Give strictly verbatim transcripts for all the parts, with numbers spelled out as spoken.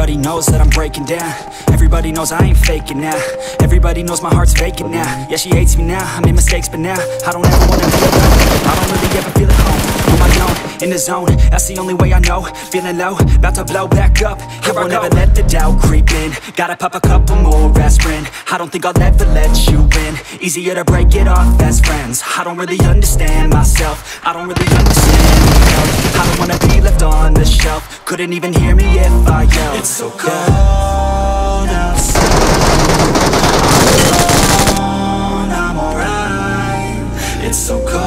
Everybody knows that I'm breaking down. Everybody knows I ain't faking now. Everybody knows my heart's faking now. Yeah, she hates me now, I made mistakes, but now I don't ever wanna feel alone. I don't really ever feel at home. On my own, in the zone, that's the only way I know. Feeling low, about to blow back up. Here I won't ever let the doubt creep in. Gotta pop a couple more aspirin. I don't think I'll ever let you win. Easier to break it off as friends. I don't really understand myself. I don't really understand myself. I don't wanna be left on the shelf. Couldn't even hear me if I yelled. It's so cold outside. I'm alone, I'm alright. It's so cold.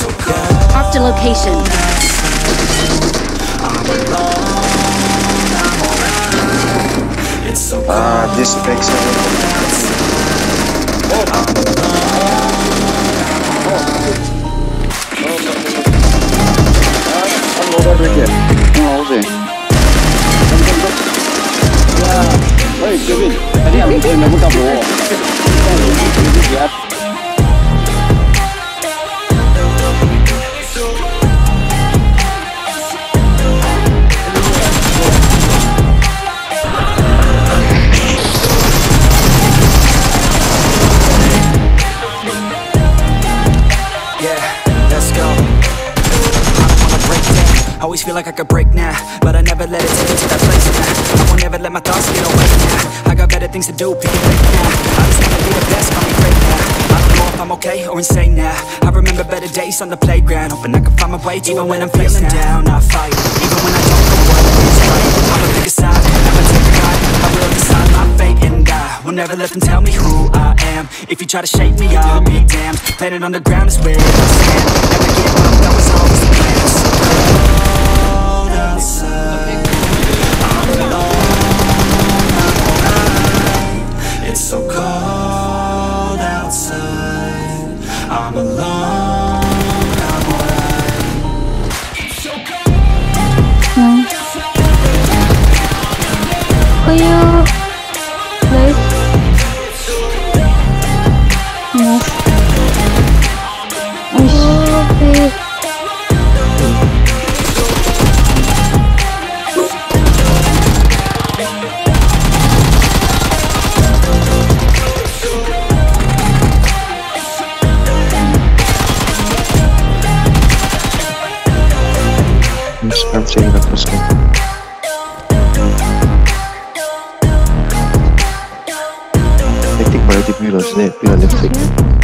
So off to location. Ah, uh, this makes sense. Oh. Oh. All over again. All over. Yeah. Hey, Kevin. I think I'm going to put up the wall. Yeah. Always feel like I could break now, but I never let it take me to that place now. I won't ever let my thoughts get away now. I got better things to do, pick it right now. I just wanna be the best, call me great now. I don't know if I'm okay or insane now. I remember better days on the playground, hoping I can find my way even, even when I'm feeling down. I fight, even when I don't know what is right. I'ma pick a side, I'ma take a ride. I will decide my fate and die. Will never let them tell me who I am. If you try to shake me, I'll be damned. Planet on the ground is where I stand. Never give up, that was always the plan. It's so cold outside. I'm alone, I'm alright. It's so cold. Will you play? Yes. I will play. I'm taking up this game. I think my deep mirrors there, people are left.